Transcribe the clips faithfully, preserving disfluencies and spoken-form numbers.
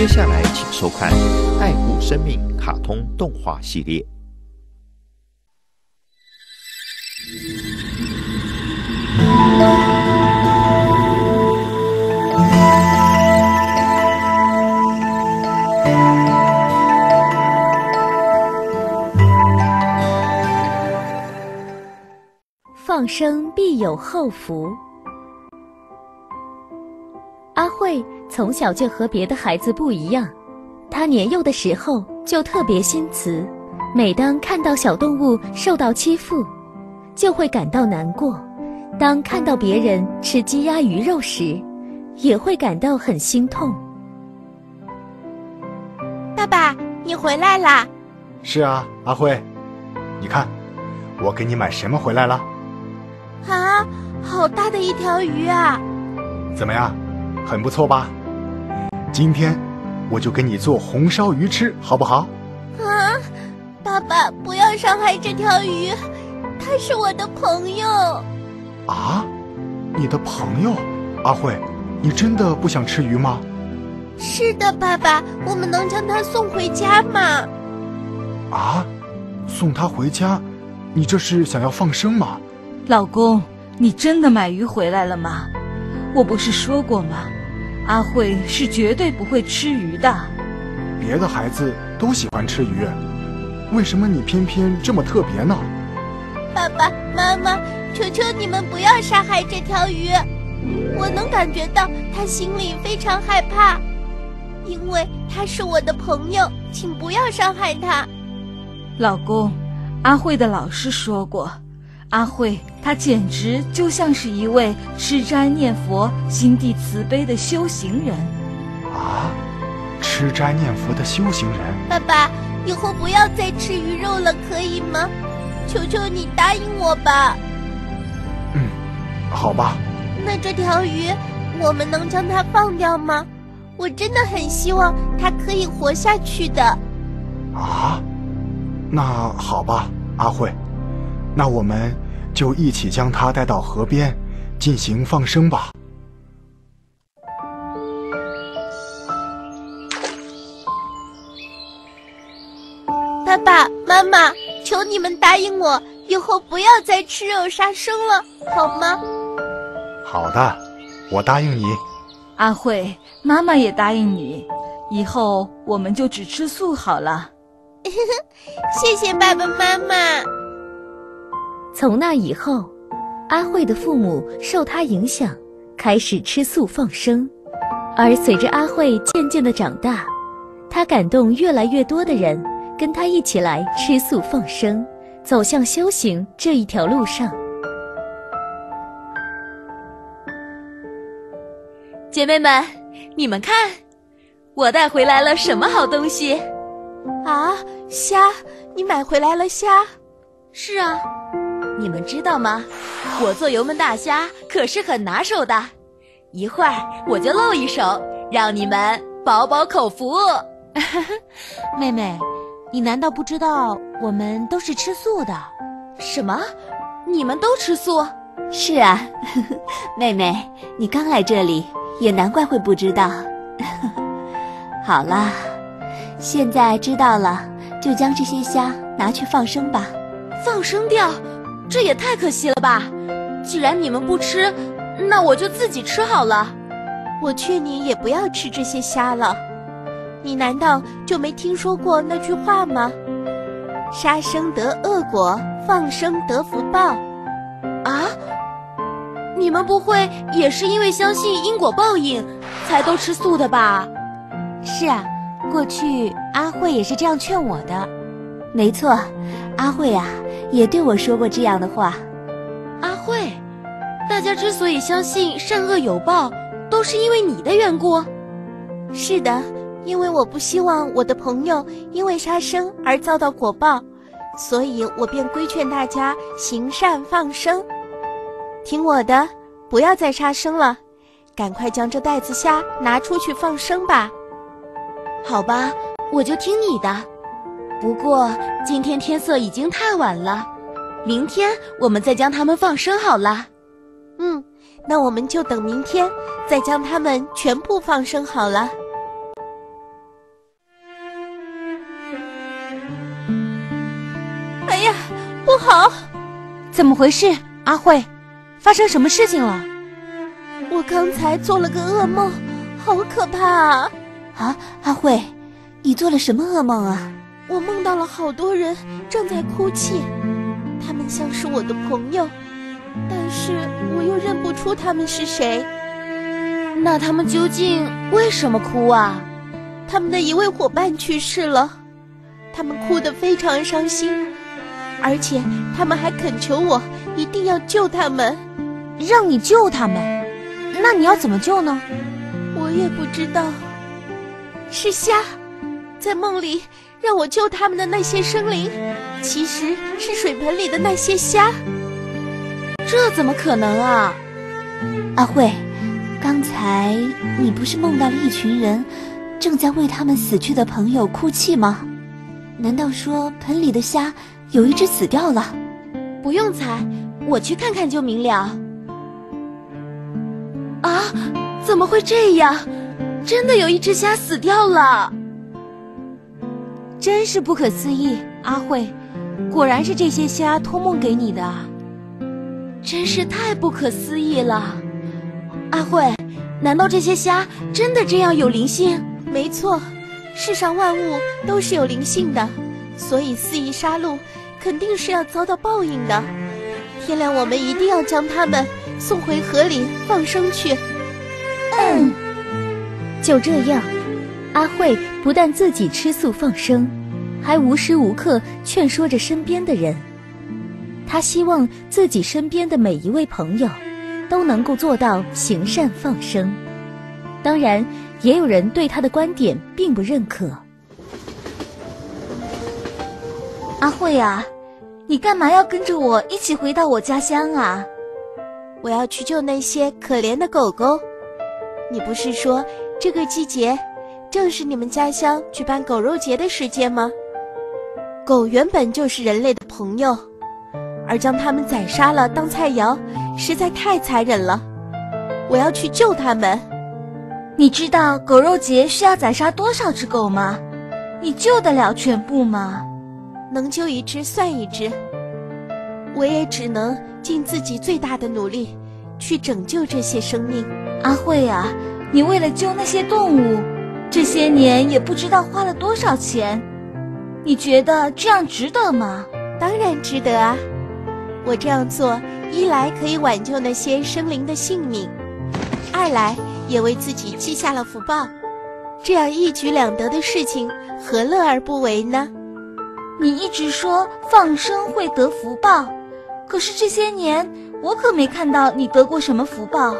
接下来请收看《爱护生命》卡通动画系列。放生必有后福。阿慧从小就和别的孩子不一样，她年幼的时候就特别心慈，每当看到小动物受到欺负，就会感到难过；当看到别人吃鸡鸭鱼肉时，也会感到很心痛。爸爸，你回来啦！是啊，阿慧，你看，我给你买什么回来了？啊，好大的一条鱼啊！怎么样？ 很不错吧？今天我就给你做红烧鱼吃，好不好？啊，爸爸，不要伤害这条鱼，它是我的朋友。啊，你的朋友？阿慧，你真的不想吃鱼吗？是的，爸爸，我们能将它送回家吗？啊，送它回家？你这是想要放生吗？老公，你真的买鱼回来了吗？我不是说过吗？ 阿慧是绝对不会吃鱼的。别的孩子都喜欢吃鱼，为什么你偏偏这么特别呢？爸爸妈妈，求求你们不要杀害这条鱼！我能感觉到他心里非常害怕，因为他是我的朋友，请不要伤害他。老公，阿慧的老师说过。 阿慧，她简直就像是一位吃斋念佛、心地慈悲的修行人。啊，吃斋念佛的修行人。爸爸，以后不要再吃鱼肉了，可以吗？求求你答应我吧。嗯，好吧。那这条鱼，我们能将它放掉吗？我真的很希望它可以活下去的。啊，那好吧，阿慧。 那我们就一起将它带到河边，进行放生吧。爸爸妈妈，求你们答应我，以后不要再吃肉杀生了，好吗？好的，我答应你。阿慧，妈妈也答应你，以后我们就只吃素好了。谢谢爸爸妈妈。 从那以后，阿慧的父母受她影响，开始吃素放生。而随着阿慧渐渐的长大，她感动越来越多的人跟她一起来吃素放生，走向修行这一条路上。姐妹们，你们看，我带回来了什么好东西？啊，虾！你买回来了虾？是啊。 你们知道吗？我做油焖大虾可是很拿手的，一会儿我就露一手，让你们饱饱口福。妹妹，你难道不知道我们都是吃素的？什么？你们都吃素？是啊，妹妹，你刚来这里，也难怪会不知道。好啦，现在知道了，就将这些虾拿去放生吧。放生掉？ 这也太可惜了吧！既然你们不吃，那我就自己吃好了。我劝你也不要吃这些虾了。你难道就没听说过那句话吗？杀生得恶果，放生得福报。啊！你们不会也是因为相信因果报应，才都吃素的吧？是啊，过去阿慧也是这样劝我的。没错，阿慧啊。 也对我说过这样的话，阿慧，大家之所以相信善恶有报，都是因为你的缘故。是的，因为我不希望我的朋友因为杀生而遭到果报，所以我便规劝大家行善放生。听我的，不要再杀生了，赶快将这袋子虾拿出去放生吧。好吧，我就听你的。 不过今天天色已经太晚了，明天我们再将它们放生好了。嗯，那我们就等明天再将它们全部放生好了。好！怎么回事？阿慧，发生什么事情了？我刚才做了个噩梦，好可怕啊！啊，阿慧，你做了什么噩梦啊？我梦到了好多人正在哭泣，他们像是我的朋友，但是我又认不出他们是谁。那他们究竟为什么哭啊？他们的一位伙伴去世了，他们哭得非常伤心，而且他们还恳求我一定要救他们。让你救他们？那你要怎么救呢？我也不知道。是虾在梦里让我救他们的那些生灵，其实是水盆里的那些虾。这怎么可能啊？阿慧，刚才你不是梦到了一群人正在为他们死去的朋友哭泣吗？难道说盆里的虾有一只死掉了？不用猜，我去看看就明了。啊，怎么会这样？真的有一只虾死掉了！真是不可思议，阿慧，果然是这些虾托梦给你的啊！真是太不可思议了。阿慧，难道这些虾真的这样有灵性？没错，世上万物都是有灵性的，所以肆意杀戮肯定是要遭到报应的。天亮我们一定要将它们送回河里放生去。嗯，就这样，阿慧不但自己吃素放生，还无时无刻劝说着身边的人。她希望自己身边的每一位朋友都能够做到行善放生。当然，也有人对他的观点并不认可。阿慧啊，你干嘛要跟着我一起回到我家乡啊？我要去救那些可怜的狗狗。你不是说这个季节正是你们家乡举办狗肉节的时间吗？狗原本就是人类的朋友，而将它们宰杀了当菜肴，实在太残忍了。我要去救它们。你知道狗肉节是要宰杀多少只狗吗？你救得了全部吗？能救一只算一只，我也只能尽自己最大的努力去拯救这些生命。阿慧啊，你为了救那些动物，这些年也不知道花了多少钱，你觉得这样值得吗？当然值得啊，我这样做一来可以挽救那些生灵的性命，二来也为自己积下了福报，这样一举两得的事情，何乐而不为呢？你一直说放生会得福报，可是这些年我可没看到你得过什么福报。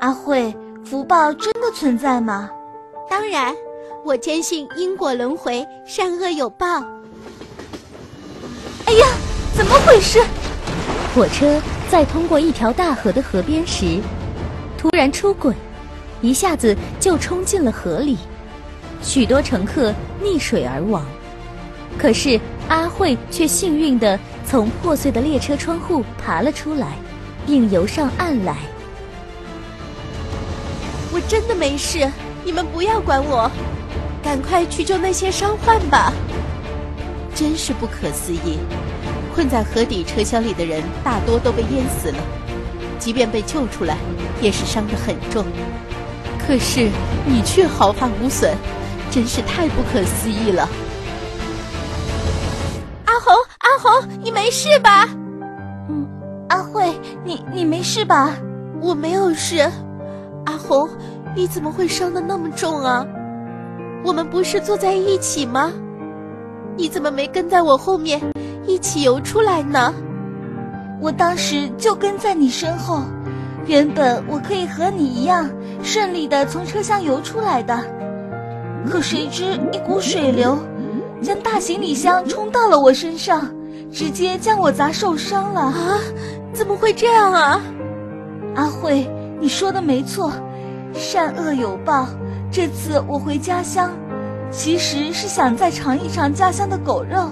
阿慧，福报真的存在吗？当然，我坚信因果轮回，善恶有报。哎呀，怎么回事？火车在通过一条大河的河边时突然出轨，一下子就冲进了河里，许多乘客溺水而亡。可是阿慧却幸运地从破碎的列车窗户爬了出来，并游上岸来。我真的没事，你们不要管我，赶快去救那些伤患吧。真是不可思议，困在河底车厢里的人大多都被淹死了，即便被救出来也是伤得很重，可是你却毫发无损，真是太不可思议了。阿红，阿红，你没事吧？嗯，阿慧，你你没事吧？我没有事。阿红，你怎么会伤得那么重啊？我们不是坐在一起吗？你怎么没跟在我后面一起游出来呢？我当时就跟在你身后，原本我可以和你一样顺利地从车厢游出来的，可谁知一股水流将大行李箱冲到了我身上，直接将我砸受伤了。啊，怎么会这样啊？阿慧，你说的没错，善恶有报，这次我回家乡其实是想再尝一尝家乡的狗肉，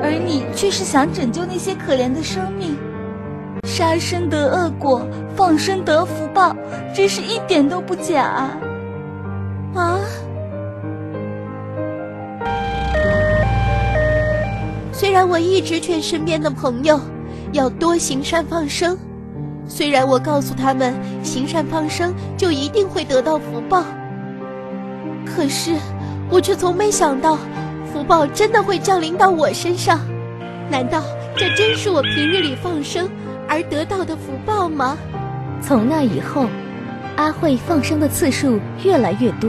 而你却是想拯救那些可怜的生命，杀生得恶果，放生得福报，真是一点都不假啊！啊！虽然我一直劝身边的朋友要多行善放生，虽然我告诉他们行善放生就一定会得到福报，可是我却从没想到福报真的会降临到我身上。难道这真是我平日里放生而得到的福报吗？从那以后，阿慧放生的次数越来越多，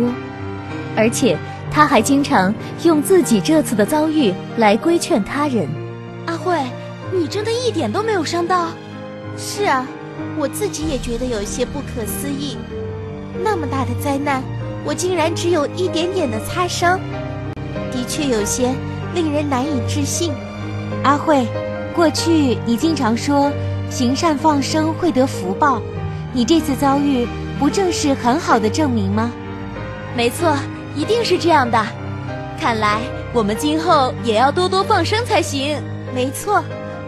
而且她还经常用自己这次的遭遇来规劝他人。阿慧，你真的一点都没有伤到？是啊，我自己也觉得有些不可思议，那么大的灾难，我竟然只有一点点的擦伤，的确有些令人难以置信。阿慧，过去你经常说行善放生会得福报，你这次遭遇不正是很好的证明吗？没错，一定是这样的。看来我们今后也要多多放生才行。没错，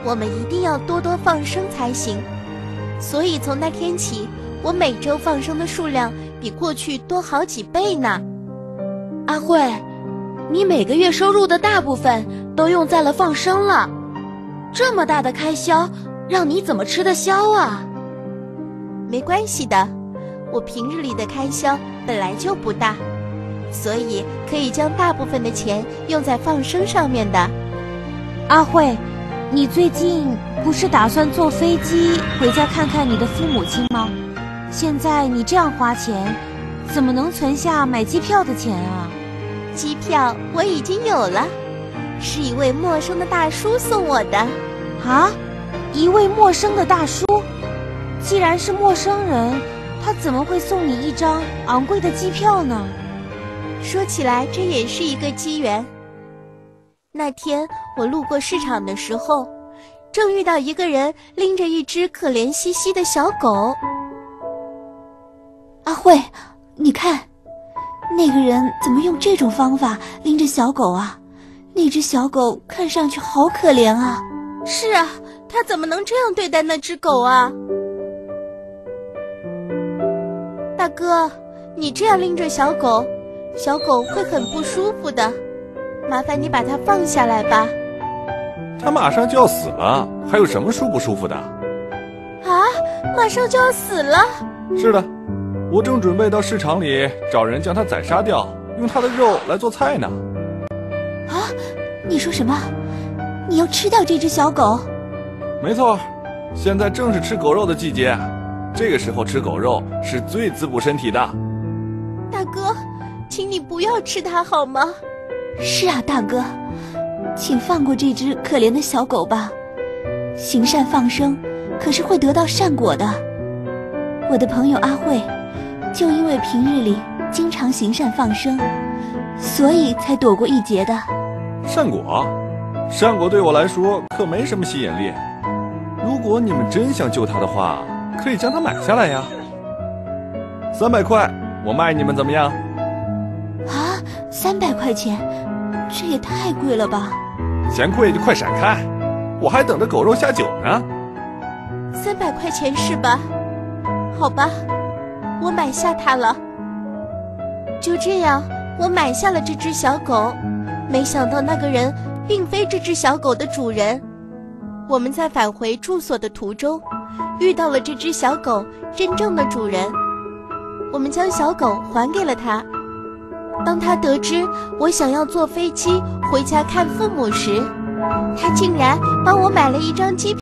我们一定要多多放生才行。所以从那天起，我每周放生的数量比过去多好几倍呢。阿慧，你每个月收入的大部分都用在了放生了，这么大的开销，让你怎么吃得消啊？没关系的，我平日里的开销本来就不大，所以可以将大部分的钱用在放生上面的。阿慧，你最近不是打算坐飞机回家看看你的父母亲吗？现在你这样花钱，怎么能存下买机票的钱啊？机票我已经有了，是一位陌生的大叔送我的。啊？一位陌生的大叔？既然是陌生人，他怎么会送你一张昂贵的机票呢？说起来这也是一个机缘。那天我路过市场的时候，正遇到一个人拎着一只可怜兮兮的小狗。阿慧，你看，那个人怎么用这种方法拎着小狗啊？那只小狗看上去好可怜啊。是啊，他怎么能这样对待那只狗啊？大哥，你这样拎着小狗，小狗会很不舒服的，麻烦你把它放下来吧。它马上就要死了，还有什么舒不舒服的？啊，马上就要死了？是的，我正准备到市场里找人将它宰杀掉，用它的肉来做菜呢。啊，你说什么？你要吃掉这只小狗？没错，现在正是吃狗肉的季节，这个时候吃狗肉是最滋补身体的。大哥，请你不要吃它好吗？是啊，大哥，请放过这只可怜的小狗吧。行善放生可是会得到善果的。我的朋友阿慧，就因为平日里经常行善放生，所以才躲过一劫的。善果？善果对我来说可没什么吸引力。如果你们真想救它的话，可以将它买下来呀。三百块，我卖你们怎么样？啊，三百块钱，这也太贵了吧！嫌贵就快闪开，我还等着狗肉下酒呢。三百块钱是吧？好吧，我买下它了。就这样，我买下了这只小狗。没想到那个人并非这只小狗的主人。我们在返回住所的途中，遇到了这只小狗真正的主人。我们将小狗还给了他。当他得知我想要坐飞机回家看父母时，他竟然帮我买了一张机票。